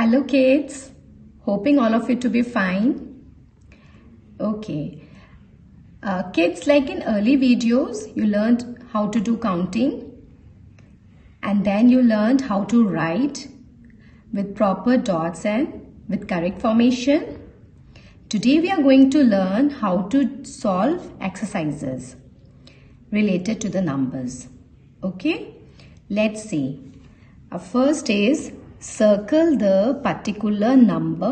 Hello kids, hoping all of you to be fine. Okay, kids, like in early videos you learned how to do counting and then you learned how to write with proper dots and with correct formation. Today we are going to learn how to solve exercises related to the numbers. Okay, let's see. First is circle the particular number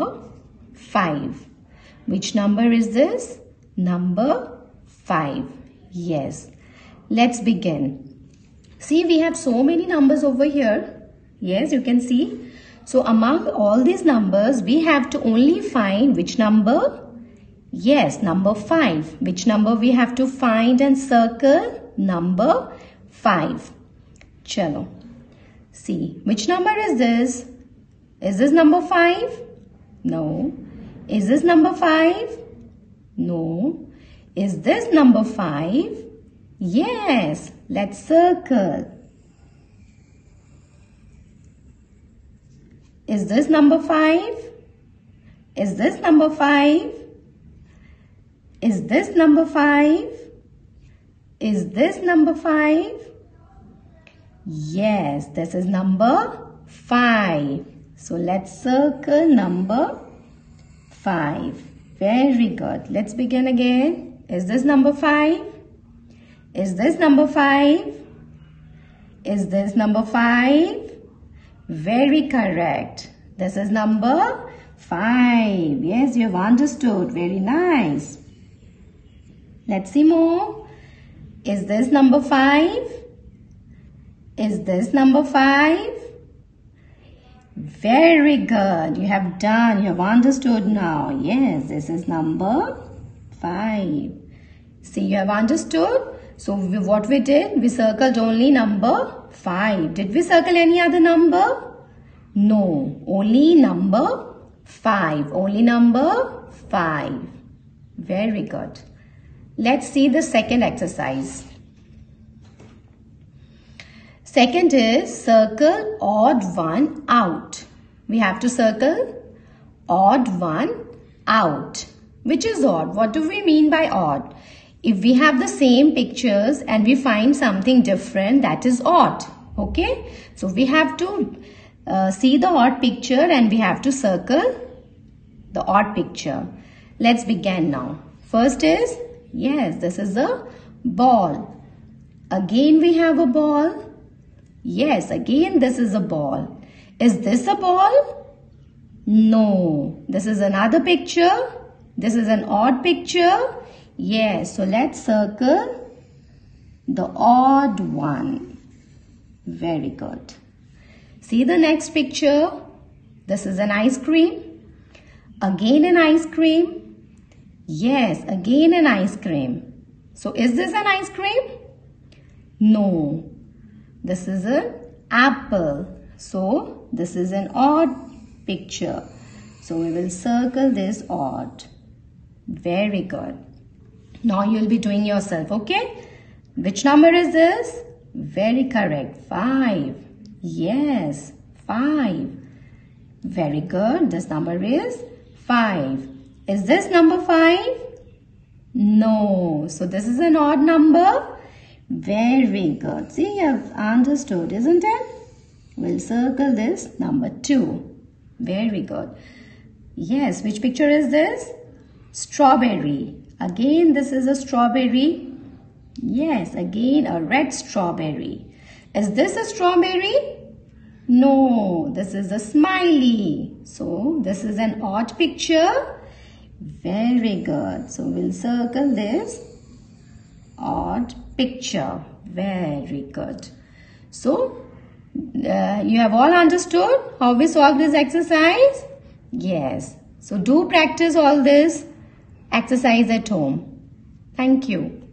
5. Which number is this? Number 5. Yes. Let's begin. See, we have so many numbers over here. Yes, you can see. So, among all these numbers, we have to only find which number? Yes, number 5. Which number we have to find and circle? Number 5. Chalo. See, which number is this? Is this number 5? No. Is this number 5? No. Is this number 5? Yes. Let's circle. Is this number 5? Is this number 5? Is this number 5? Is this number 5? Yes, this is number 5. So let's circle number 5. Very good. Let's begin again. Is this number 5? Is this number 5? Is this number 5? Very correct. This is number 5. Yes, you have understood. Very nice. Let's see more. Is this number 5? Is this number 5? Very good. You have done. You have understood now. Yes, this is number 5. See, you have understood. So, what we did? We circled only number 5. Did we circle any other number? No. Only number 5. Only number 5. Very good. Let's see the second exercise. Second is circle odd one out. We have to circle odd one out. Which is odd? What do we mean by odd? If we have the same pictures and we find something different, that is odd. Okay. So we have to see the odd picture and we have to circle the odd picture. Let's begin now. First is, yes, this is a ball. Again we have a ball. Yes, again this is a ball. Is this a ball? No. This is another picture. This is an odd picture. Yes, so let's circle the odd one. Very good. See the next picture. This is an ice cream. Again an ice cream. Yes, again an ice cream. So is this an ice cream? No. This is an apple. So, this is an odd picture. So, we will circle this odd. Very good. Now, you will be doing yourself, okay? Which number is this? Very correct. 5. Yes, 5. Very good. This number is 5. Is this number 5? No. So, this is an odd number. Very good. See, you have understood, isn't it? We'll circle this number 2. Very good. Yes, which picture is this? Strawberry. Again, this is a strawberry. Yes, again a red strawberry. Is this a strawberry? No, this is a smiley. So, this is an odd picture. Very good. So, we'll circle this odd picture. Very good. So, you have all understood how we solved this exercise? Yes. So, do practice all this exercise at home. Thank you.